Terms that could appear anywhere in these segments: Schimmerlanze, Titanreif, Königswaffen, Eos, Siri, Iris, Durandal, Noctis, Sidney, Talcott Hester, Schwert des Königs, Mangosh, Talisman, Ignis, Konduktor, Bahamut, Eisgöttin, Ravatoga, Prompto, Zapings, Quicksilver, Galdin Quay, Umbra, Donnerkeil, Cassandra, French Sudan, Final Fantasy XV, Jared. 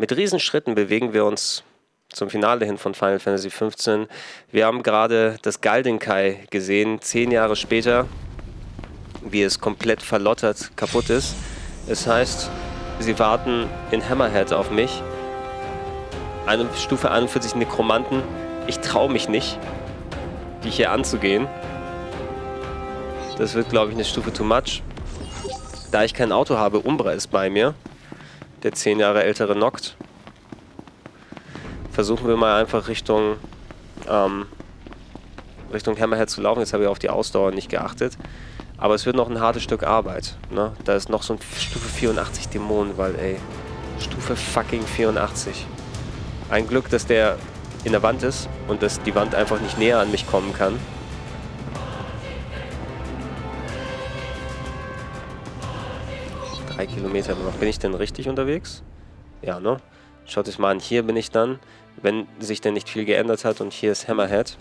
Mit Riesenschritten bewegen wir uns zum Finale hin von Final Fantasy XV. Wir haben gerade das Galdin Quay gesehen, 10 Jahre später, wie es komplett verlottert kaputt ist. Es heißt, sie warten in Hammerhead auf mich. Eine Stufe 41 Nekromanten. Ich traue mich nicht, die hier anzugehen. Das wird, glaube ich, eine Stufe too much. Da ich kein Auto habe, Umbra ist bei mir. Der 10 Jahre ältere Noct. Versuchen wir mal einfach Richtung Hammerhead zu laufen. Jetzt habe ich auf die Ausdauer nicht geachtet. Aber es wird noch ein hartes Stück Arbeit. Ne? Da ist noch so ein Stufe 84 Dämon, weil ey, Stufe fucking 84. Ein Glück, dass der in der Wand ist und dass die Wand einfach nicht näher an mich kommen kann. Kilometer noch. Bin ich denn richtig unterwegs? Ja, ne? Schaut euch mal an. Hier bin ich dann, wenn sich denn nicht viel geändert hat. Und hier ist Hammerhead.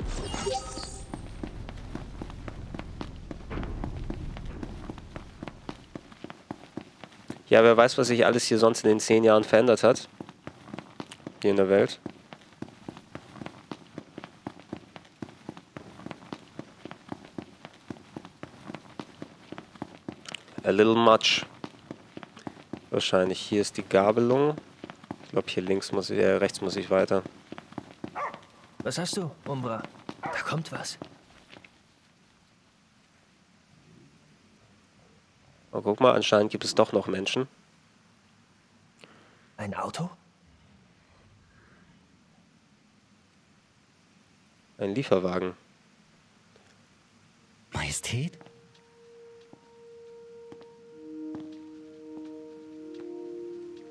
Ja, wer weiß, was sich alles hier sonst in den 10 Jahren verändert hat. Hier in der Welt. A little much. Wahrscheinlich. Hier ist die Gabelung. Ich glaube, hier links muss ich, rechts muss ich weiter. Was hast du, Umbra? Da kommt was. Oh, guck mal, anscheinend gibt es doch noch Menschen. Ein Auto? Ein Lieferwagen. Majestät?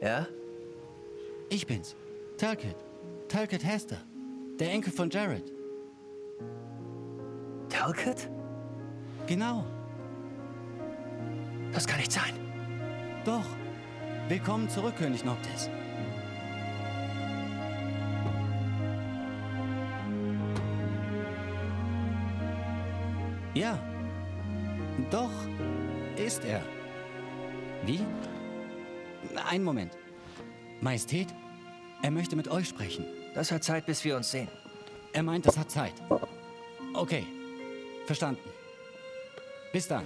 Ja? Ich bin's. Talcott. Talcott Hester. Der Enkel von Jared. Talcott? Genau. Das kann nicht sein. Doch. Willkommen zurück, König Noctis. Ja. Doch. Ist er. Wie? Einen Moment. Majestät, er möchte mit euch sprechen. Das hat Zeit, bis wir uns sehen. Er meint, es hat Zeit. Okay. Verstanden. Bis dann.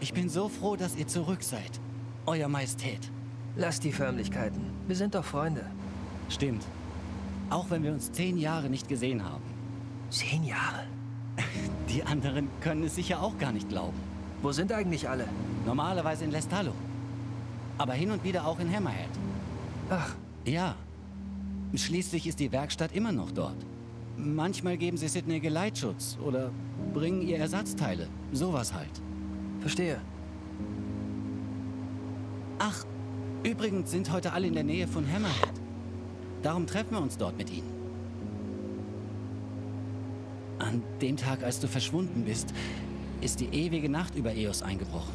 Ich bin so froh, dass ihr zurück seid. Euer Majestät. Lasst die Förmlichkeiten. Wir sind doch Freunde. Stimmt. Auch wenn wir uns 10 Jahre nicht gesehen haben. 10 Jahre? Die anderen können es sicher auch gar nicht glauben. Wo sind eigentlich alle? Normalerweise in Lestallum. Aber hin und wieder auch in Hammerhead. Ach. Ja. Schließlich ist die Werkstatt immer noch dort. Manchmal geben sie Sidney Geleitschutz oder bringen ihr Ersatzteile. Sowas halt. Verstehe. Ach, übrigens sind heute alle in der Nähe von Hammerhead. Darum treffen wir uns dort mit ihnen. An dem Tag, als du verschwunden bist, ist die ewige Nacht über Eos eingebrochen.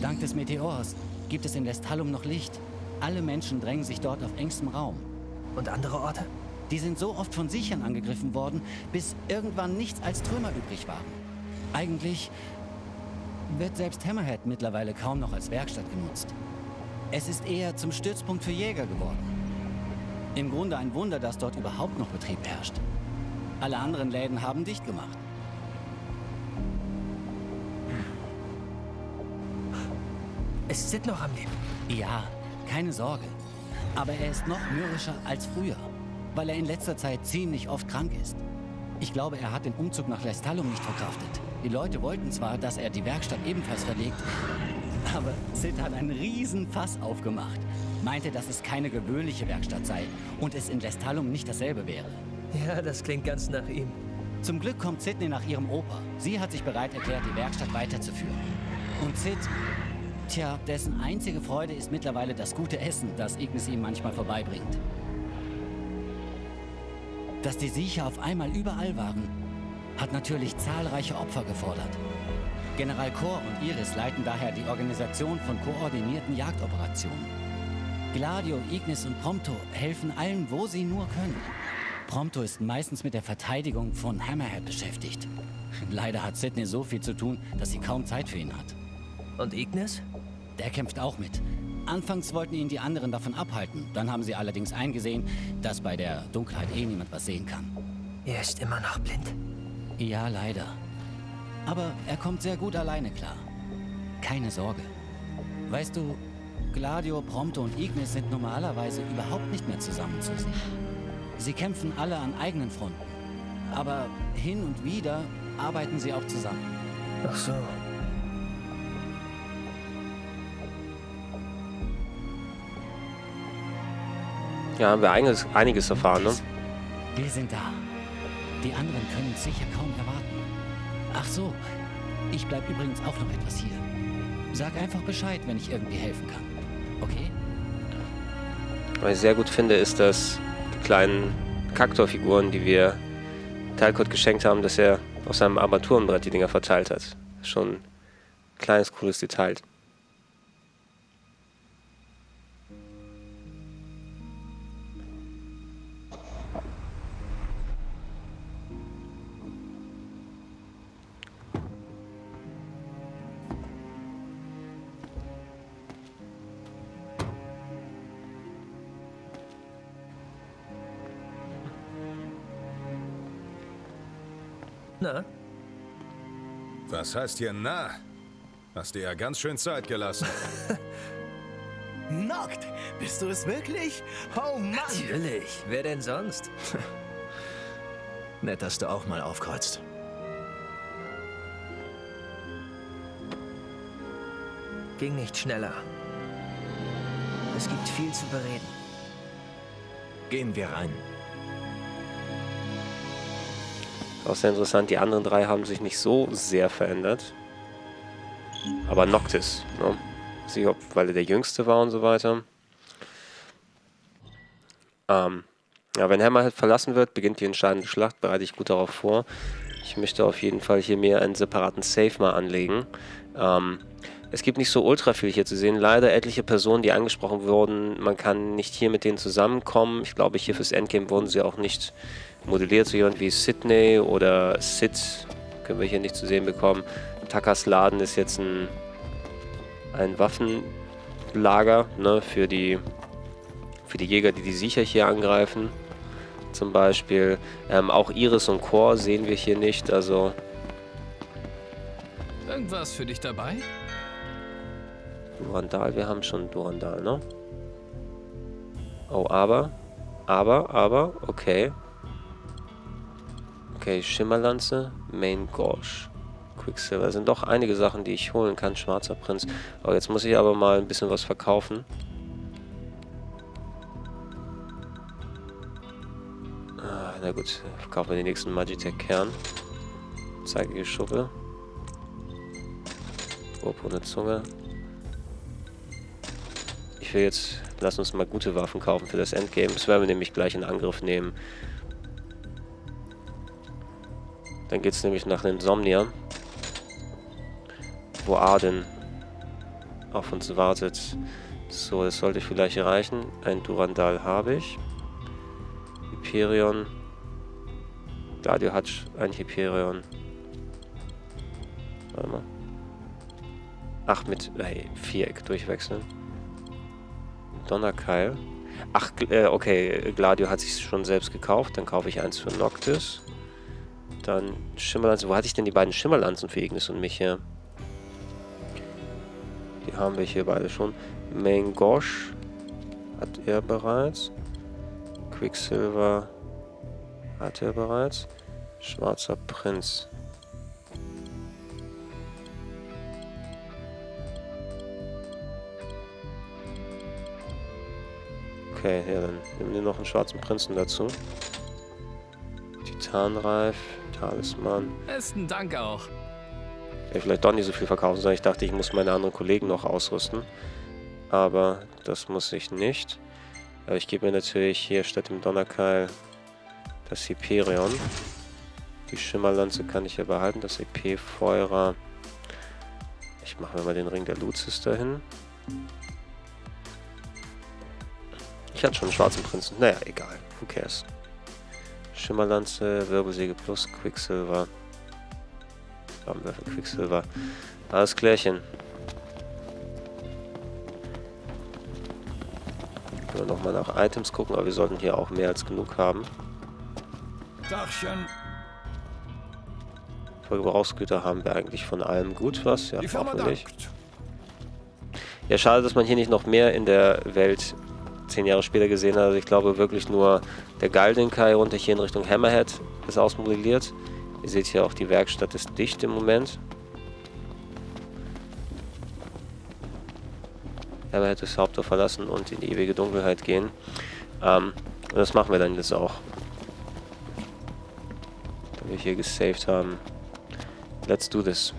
Dank des Meteors gibt es in Lestallum noch Licht. Alle Menschen drängen sich dort auf engstem Raum. Und andere Orte? Die sind so oft von Sichern angegriffen worden, bis irgendwann nichts als Trümmer übrig waren. Eigentlich wird selbst Hammerhead mittlerweile kaum noch als Werkstatt genutzt. Es ist eher zum Stützpunkt für Jäger geworden. Im Grunde ein Wunder, dass dort überhaupt noch Betrieb herrscht. Alle anderen Läden haben dicht gemacht. Es sind noch am Leben. Ja, keine Sorge. Aber er ist noch mürrischer als früher, weil er in letzter Zeit ziemlich oft krank ist. Ich glaube, er hat den Umzug nach Lestallum nicht verkraftet. Die Leute wollten zwar, dass er die Werkstatt ebenfalls verlegt, aber Sid hat einen riesen Fass aufgemacht. Meinte, dass es keine gewöhnliche Werkstatt sei und es in Lestallum nicht dasselbe wäre. Ja, das klingt ganz nach ihm. Zum Glück kommt Sidney nach ihrem Opa. Sie hat sich bereit erklärt, die Werkstatt weiterzuführen. Und Sid, tja, dessen einzige Freude ist mittlerweile das gute Essen, das Ignis ihm manchmal vorbeibringt. Dass die Siecher auf einmal überall waren, hat natürlich zahlreiche Opfer gefordert. General Kor und Iris leiten daher die Organisation von koordinierten Jagdoperationen. Gladio, Ignis und Prompto helfen allen, wo sie nur können. Prompto ist meistens mit der Verteidigung von Hammerhead beschäftigt. Leider hat Sidney so viel zu tun, dass sie kaum Zeit für ihn hat. Und Ignis? Der kämpft auch mit. Anfangs wollten ihn die anderen davon abhalten. Dann haben sie allerdings eingesehen, dass bei der Dunkelheit eh niemand was sehen kann. Er ist immer noch blind. Ja, leider. Aber er kommt sehr gut alleine klar. Keine Sorge. Weißt du, Gladio, Prompto und Ignis sind normalerweise überhaupt nicht mehr zusammen zu sehen. Sie kämpfen alle an eigenen Fronten. Aber hin und wieder arbeiten sie auch zusammen. Ach so. Ja, haben wir einiges erfahren, ne? Wir sind da. Die anderen können uns sicher kaum erwarten. Ach so, ich bleib übrigens auch noch etwas hier. Sag einfach Bescheid, wenn ich irgendwie helfen kann. Okay? Was ich sehr gut finde, ist, dass die kleinen Kaktorfiguren, die wir Talcott geschenkt haben, dass er auf seinem Armaturenbrett die Dinger verteilt hat. Schon ein kleines, cooles Detail. Na? Was heißt hier na? Hast dir ja ganz schön Zeit gelassen. Nockt, bist du es wirklich? Oh Mann! Natürlich, wer denn sonst? Nett, dass du auch mal aufkreuzt. Ging nicht schneller. Es gibt viel zu bereden. Gehen wir rein. Auch sehr interessant, die anderen drei haben sich nicht so sehr verändert. Aber Noctis, ne? Sie, weil er der Jüngste war und so weiter. Ja, wenn Hammerhead verlassen wird, beginnt die entscheidende Schlacht, bereite ich gut darauf vor. Ich möchte auf jeden Fall hier mir einen separaten Save mal anlegen. Es gibt nicht so ultra viel hier zu sehen. Leider etliche Personen, die angesprochen wurden. Man kann nicht hier mit denen zusammenkommen. Ich glaube, hier fürs Endgame wurden sie auch nicht modelliert. So jemand wie Sidney oder Sid können wir hier nicht zu sehen bekommen. Takas Laden ist jetzt ein Waffenlager, ne, für die Jäger, die Siecher hier angreifen. Zum Beispiel. Auch Iris und Kor sehen wir hier nicht. Also irgendwas für dich dabei? Durandal, wir haben schon Durandal, ne? Oh, aber, okay. Okay, Schimmerlanze, Mangosh, Quicksilver. Das sind doch einige Sachen, die ich holen kann, Schwarzer Prinz. Oh, jetzt muss ich aber mal ein bisschen was verkaufen. Ah, na gut, verkaufen wir den nächsten Magitek-Kern. Zeige Schuppe. Ohne Zunge. Ich will jetzt, lass uns mal gute Waffen kaufen für das Endgame. Das werden wir nämlich gleich in Angriff nehmen. Dann geht es nämlich nach Insomnia, wo Ardyn auf uns wartet. So, das sollte vielleicht reichen. Ein Durandal habe ich. Hyperion. Gladio hat ein Hyperion. Warte mal. Ach, mit Viereck durchwechseln. Donnerkeil. Ach, okay, Gladio hat sich schon selbst gekauft. Dann kaufe ich eins für Noctis. Dann Schimmerlanze. Wo hatte ich denn die beiden Schimmerlanzen für Ignis und mich her? Die haben wir hier beide schon. Mangosh hat er bereits. Quicksilver hat er bereits. Schwarzer Prinz. Okay, ja, dann nehmen wir noch einen schwarzen Prinzen dazu. Titanreif, Talisman. Besten Dank auch. Ich will vielleicht doch nicht so viel verkaufen, sondern ich dachte, ich muss meine anderen Kollegen noch ausrüsten. Aber das muss ich nicht. Aber ich gebe mir natürlich hier statt dem Donnerkeil das Hyperion. Die Schimmerlanze kann ich hier behalten, das EP-Feuerer. Ich mache mir mal den Ring der Luzis dahin. Ich hatte schon einen schwarzen Prinzen. Naja, egal. Who cares? Schimmerlanze, Wirbelsäge plus Quicksilver. Aufgabenwürfel Quicksilver. Alles klärchen. Können wir nochmal nach Items gucken, aber wir sollten hier auch mehr als genug haben. Dachchen. Verbrauchsgüter haben wir eigentlich von allem gut was. Ja, auch nicht. Ja, schade, dass man hier nicht noch mehr in der Welt 10 Jahre später gesehen hat. Also ich glaube wirklich nur der Galdin Quay runter hier in Richtung Hammerhead ist ausmodelliert. Ihr seht hier auch, die Werkstatt ist dicht im Moment. Hammerhead ist Haupttor verlassen und in die ewige Dunkelheit gehen. Und das machen wir dann jetzt auch. Wenn wir hier gesaved haben. Let's do this.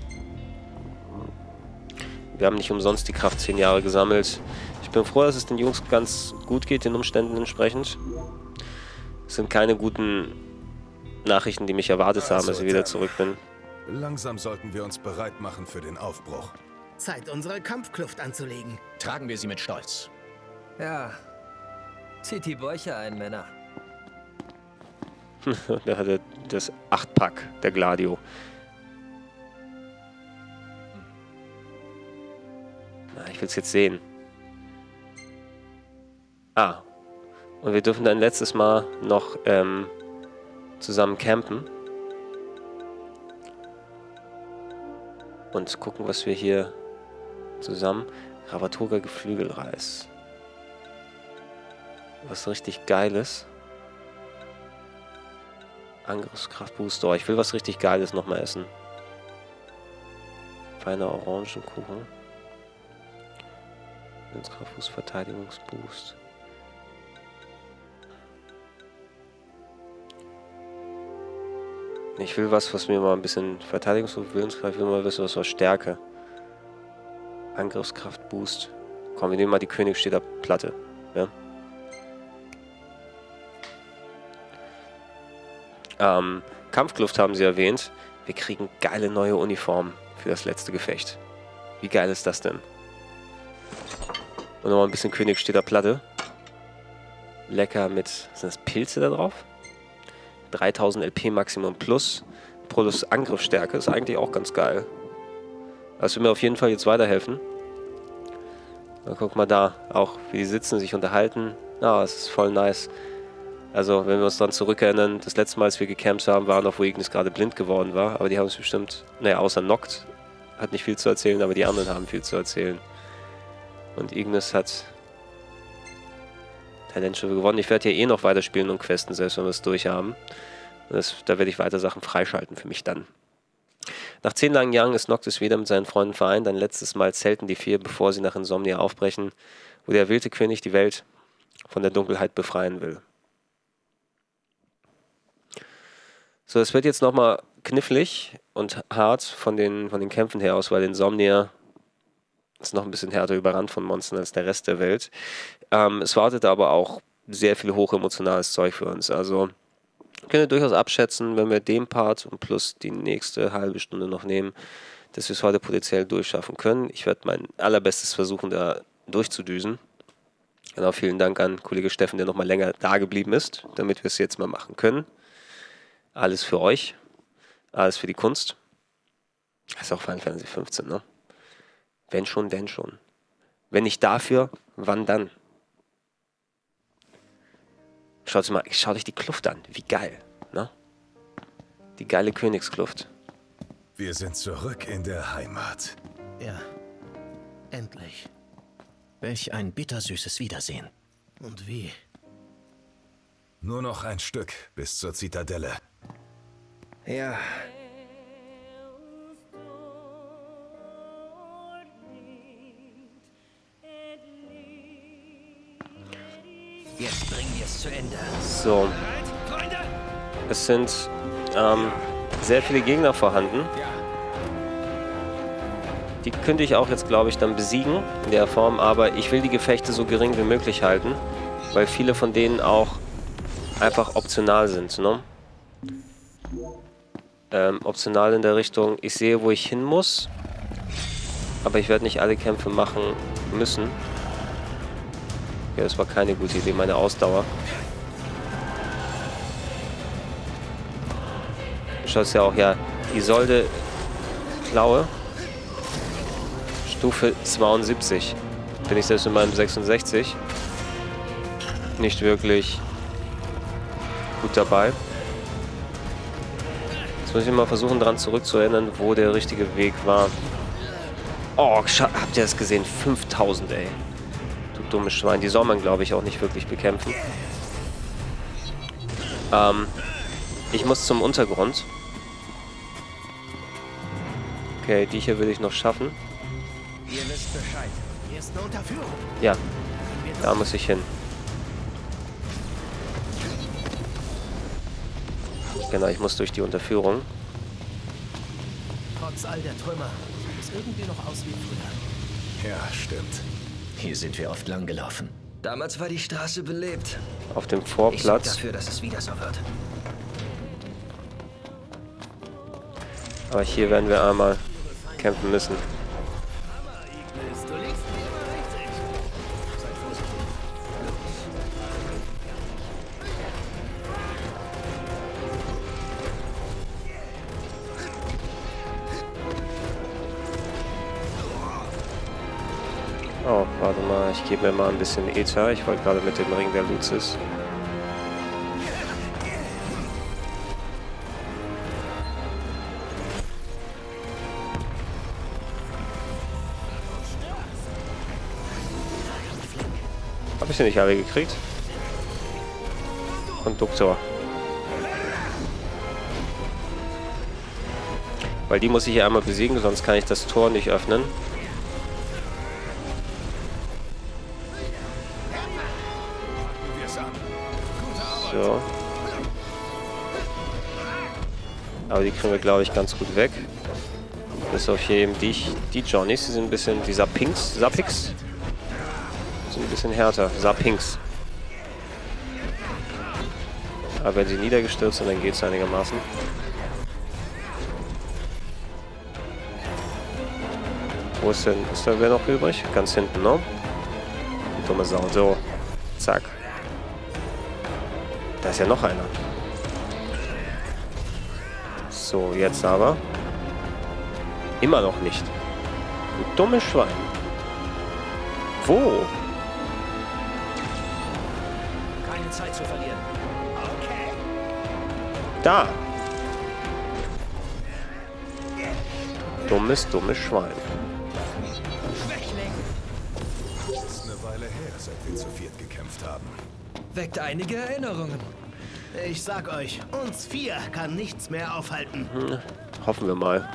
Wir haben nicht umsonst die Kraft 10 Jahre gesammelt. Ich bin froh, dass es den Jungs ganz gut geht, den Umständen entsprechend. Es sind keine guten Nachrichten, die mich erwartet haben, als ich wieder zurück bin. Langsam sollten wir uns bereit machen für den Aufbruch. Zeit, unsere Kampfkluft anzulegen. Tragen wir sie mit Stolz. Ja. Zieht die Bäuche ein, Männer. Da hatte das 8-Pack, der Gladio. Ich will es jetzt sehen. Ah. Und wir dürfen dann letztes Mal noch zusammen campen. Und gucken, was wir hier zusammen... Ravatoga Geflügelreis. Was richtig Geiles. Angriffskraftbooster. Oh, ich will was richtig Geiles nochmal essen. Feiner Orangenkuchen. Kraftfußverteidigungsboost. Ich will was mir mal ein bisschen Verteidigungskraft, Willenskraft, ich will mal wissen, was war Stärke. Angriffskraftboost. Komm, wir nehmen mal die Königstädter Platte. Ja? Kampfkluft haben sie erwähnt. Wir kriegen geile neue Uniformen für das letzte Gefecht. Wie geil ist das denn? Und nochmal ein bisschen Königstädter Platte. Lecker mit, sind das Pilze da drauf? 3000 LP Maximum plus Angriffsstärke, ist eigentlich auch ganz geil. Das will mir auf jeden Fall jetzt weiterhelfen. Dann guck mal da, auch wie die sitzen, sich unterhalten. Ah, es ist voll nice. Also, wenn wir uns daran zurückerinnern, das letzte Mal, als wir gecampt haben, waren noch, wo Ignis gerade blind geworden war. Aber die haben es bestimmt, naja, außer Noct hat nicht viel zu erzählen, aber die anderen haben viel zu erzählen. Und Ignis hat Talentschiffe gewonnen. Ich werde hier eh noch weiterspielen und questen, selbst wenn wir es durch haben. Da werde ich weiter Sachen freischalten für mich dann. Nach 10 langen Jahren ist Noctis wieder mit seinen Freunden vereint. Ein letztes Mal zelten die 4, bevor sie nach Insomnia aufbrechen, wo der wilde König die Welt von der Dunkelheit befreien will. So, es wird jetzt nochmal knifflig und hart von den Kämpfen her aus, weil Insomnia ist noch ein bisschen härter überrannt von Monstern als der Rest der Welt. Es wartet aber auch sehr viel hochemotionales Zeug für uns. Also könnt ihr durchaus abschätzen, wenn wir den Part und plus die nächste halbe Stunde noch nehmen, dass wir es heute potenziell durchschaffen können. Ich werde mein allerbestes versuchen, da durchzudüsen. Genau, vielen Dank an Kollege Steffen, der nochmal länger da geblieben ist, damit wir es jetzt mal machen können. Alles für euch. Alles für die Kunst. Das ist auch Final Fantasy XV, ne? Wenn schon, denn schon. Wenn nicht dafür, wann dann? Schaut euch die Kluft an. Wie geil, ne? Die geile Königskluft. Wir sind zurück in der Heimat. Ja, endlich. Welch ein bittersüßes Wiedersehen. Und wie? Nur noch ein Stück bis zur Zitadelle. Ja. Jetzt bringen wir es zu Ende. So. Es sind sehr viele Gegner vorhanden. Die könnte ich auch jetzt, glaube ich, dann besiegen in der Form, aber ich will die Gefechte so gering wie möglich halten, weil viele von denen auch einfach optional sind, ne? Optional in der Richtung, ich sehe, wo ich hin muss, aber ich werde nicht alle Kämpfe machen müssen. Ja, das war keine gute Idee, meine Ausdauer. Du schaust ja auch, ja, Isolde Klaue. Stufe 72. Bin ich selbst in meinem 66. Nicht wirklich gut dabei. Jetzt muss ich mal versuchen, daran zurückzuerinnern, wo der richtige Weg war. Oh, habt ihr das gesehen? 5000, ey. Du dummes Schwein. Die soll man, glaube ich, auch nicht wirklich bekämpfen. Ich muss zum Untergrund. Okay, die hier will ich noch schaffen. Ja, da muss ich hin. Genau, ich muss durch die Unterführung. Trotz all der Trümmer sieht es irgendwie noch aus wie früher. Ja, stimmt. Hier sind wir oft lang gelaufen. Damals war die Straße belebt. Auf dem Vorplatz. Ich bin dafür, dass es wieder so wird. Aber hier werden wir einmal kämpfen müssen. Oh, warte mal, ich gebe mir mal ein bisschen Ether. Ich wollte gerade mit dem Ring der Luzis. Hab ich sie nicht alle gekriegt? Konduktor. Weil die muss ich hier einmal besiegen, sonst kann ich das Tor nicht öffnen. So. Aber die kriegen wir, glaube ich, ganz gut weg. Bis auf hier eben die Johnnies, die sind ein bisschen, die Zapings, sind ein bisschen härter. Zapings. Aber wenn sie niedergestürzt sind, dann geht es einigermaßen. Wo ist denn, ist da wer noch übrig? Ganz hinten, ne? Die dumme Sau. So. Zack. Da ist ja noch einer. So, jetzt aber. Immer noch nicht. Du dummes Schwein. Wo? Keine Zeit zu verlieren. Okay. Da. Dummes Schwein. Es ist eine Weile her, seit wir zu viert gekämpft haben. Weckt einige Erinnerungen. Ich sag euch, uns vier kann nichts mehr aufhalten. Hm, hoffen wir mal.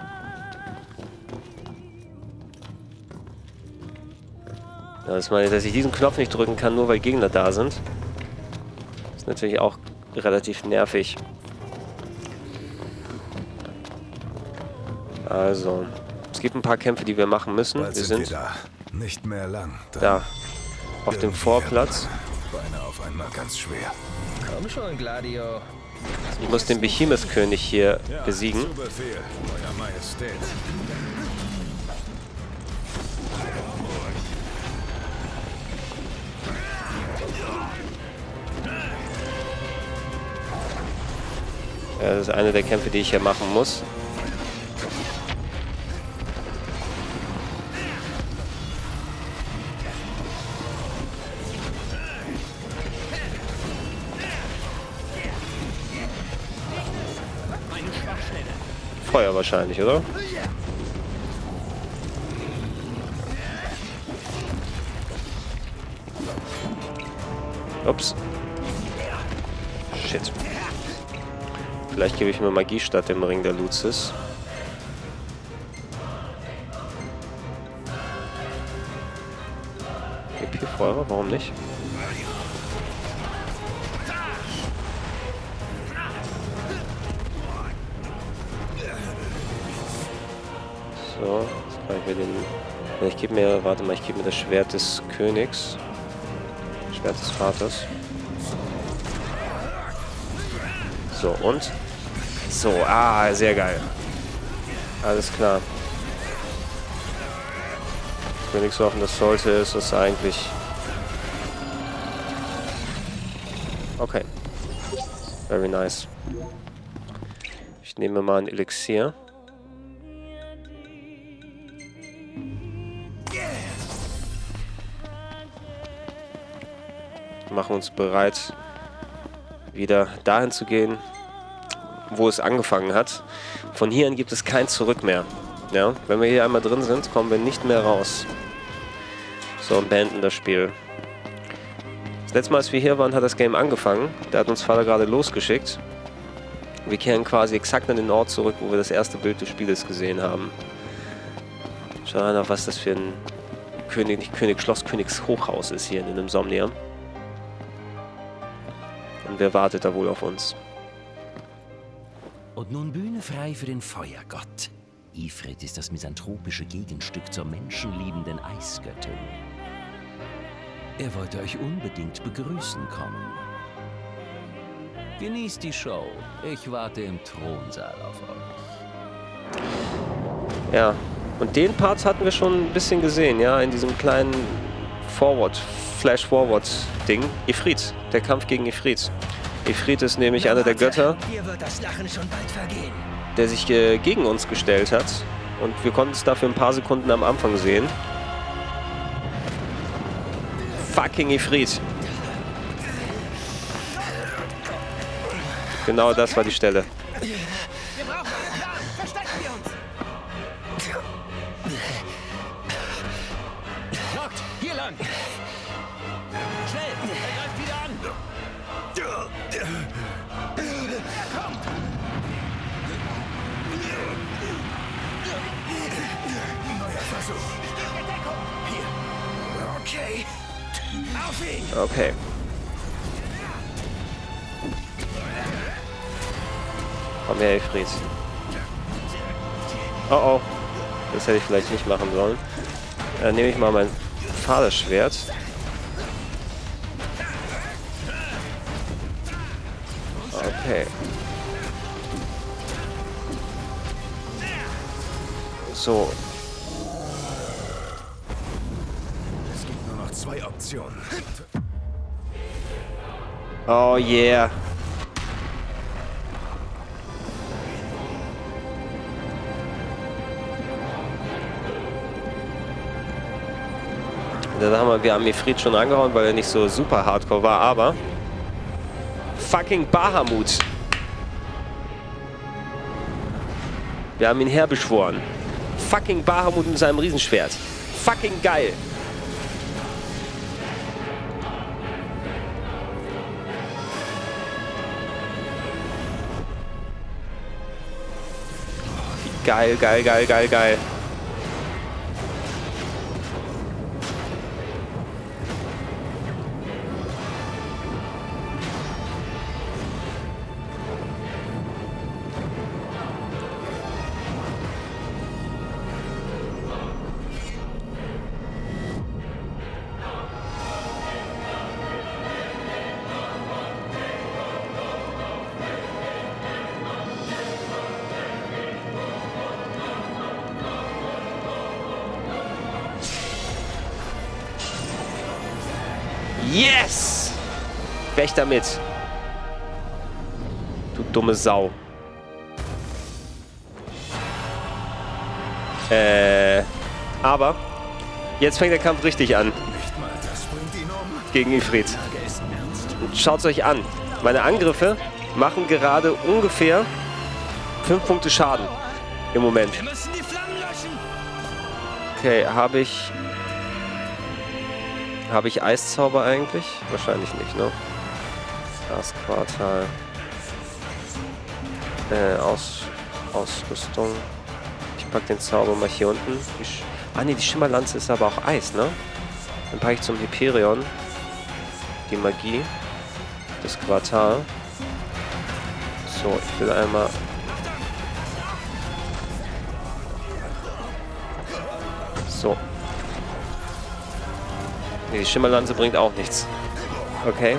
Ja, das meine ich, dass ich diesen Knopf nicht drücken kann, nur weil Gegner da sind. Ist natürlich auch relativ nervig. Also, es gibt ein paar Kämpfe, die wir machen müssen. Wir sind da. Nicht mehr lang. Da. Auf dem Vorplatz. Beinahe auf einmal ganz schwer. Komm schon, Gladio. Ich muss den Behemoth-König hier besiegen. Zu Befehl, Euer Majestät. Ja, das ist eine der Kämpfe, die ich hier machen muss. Feuer wahrscheinlich, oder? Ups. Shit. Vielleicht gebe ich mir Magie statt dem Ring der Luzis. Gib hier Feuer, warum nicht? So, jetzt kann ich mir den... Ich gebe mir... Warte mal, ich gebe mir das Schwert des Königs. Schwert des Vaters. So, und? So, ah, sehr geil. Alles klar. Königswaffen, das sollte es, das eigentlich... Okay. Very nice. Ich nehme mal ein Elixier. machen uns bereit, wieder dahin zu gehen, wo es angefangen hat. Von hier an gibt es kein Zurück mehr. Ja, wenn wir hier einmal drin sind, kommen wir nicht mehr raus. So, und beenden das Spiel. Das letzte Mal, als wir hier waren, hat das Game angefangen. Da hat uns Vater gerade losgeschickt. Wir kehren quasi exakt an den Ort zurück, wo wir das erste Bild des Spieles gesehen haben. Schau mal nach, was das für ein König, nicht König, Schloss, Königshochhaus ist hier in den Insomnia. Und wer wartet da wohl auf uns? Und nun Bühne frei für den Feuergott. Ifrit ist das misanthropische Gegenstück zur menschenliebenden Eisgöttin. Er wollte euch unbedingt begrüßen kommen. Genießt die Show. Ich warte im Thronsaal auf euch. Ja, und den Part hatten wir schon ein bisschen gesehen, ja, in diesem kleinen Flash-Forward-Ding. Ifrit, der Kampf gegen Ifrit. Ifrit ist nämlich einer der Götter, der sich gegen uns gestellt hat. Und wir konnten es dafür ein paar Sekunden am Anfang sehen. Fucking Ifrit. Genau das war die Stelle. Okay. Komm her, Ifrit. Oh oh. Das hätte ich vielleicht nicht machen sollen. Dann nehme ich mal mein Fadeschwert. Okay. So. Es gibt nur noch zwei Optionen. Oh yeah. Da haben wir Ifrit schon angehauen, weil er nicht so super hardcore war, aber... Fucking Bahamut! Wir haben ihn herbeschworen. Fucking Bahamut mit seinem Riesenschwert. Fucking geil! Geil, geil, geil, geil, geil. Yes! Weg damit! Du dumme Sau. Aber jetzt fängt der Kampf richtig an. Gegen Ifrit. Schaut's euch an. Meine Angriffe machen gerade ungefähr 5 Punkte Schaden im Moment. Okay, Habe ich Eiszauber eigentlich? Wahrscheinlich nicht, ne? Das Quartal. Ausrüstung. Ich packe den Zauber mal hier unten. Die Schimmerlanze ist aber auch Eis, ne? Dann packe ich zum Hyperion. Die Magie. Das Quartal. So, ich will einmal... So. Nee, die Schimmerlanze bringt auch nichts. Okay.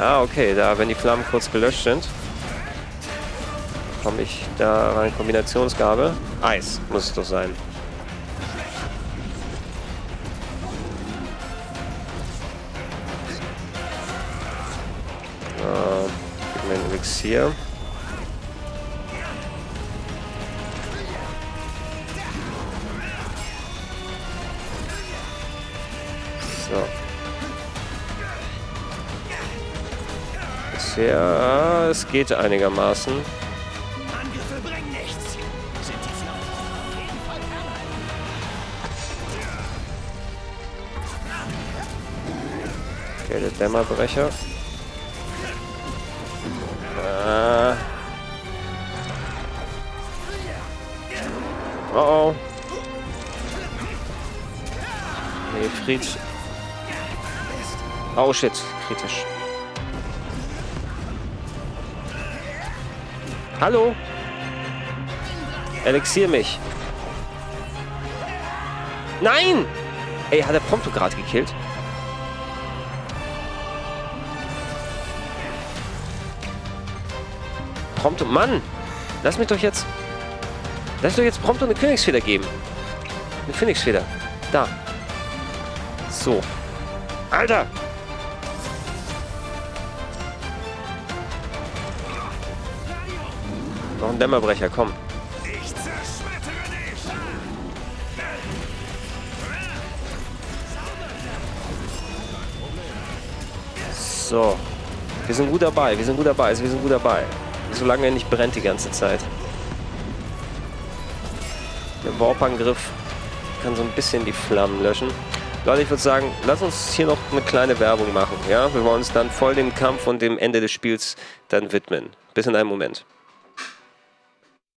Ah, okay, da, wenn die Flammen kurz gelöscht sind, komme ich da rein. Kombinationsgabe. Eis muss es doch sein. Gib mir ein Elixier. So. Bisher, es geht einigermaßen. Okay, der Dämmerbrecher. Oh oh. Ifrit. Oh shit, kritisch. Hallo? Elixier mich. Nein! Ey, hat der Prompto gerade gekillt? Prompto, Mann! Lass mich doch jetzt... Lass doch jetzt Prompto eine Königsfeder geben. Eine Phönixfeder. Da. So. Alter! Noch ein Dämmerbrecher, komm. So. Wir sind gut dabei, wir sind gut dabei, also wir sind gut dabei. Solange er nicht brennt die ganze Zeit. Der Warp-Angriff kann so ein bisschen die Flammen löschen. Leute, ich würde sagen, lass uns hier noch eine kleine Werbung machen. Ja? Wir wollen uns dann voll dem Kampf und dem Ende des Spiels dann widmen. Bis in einem Moment.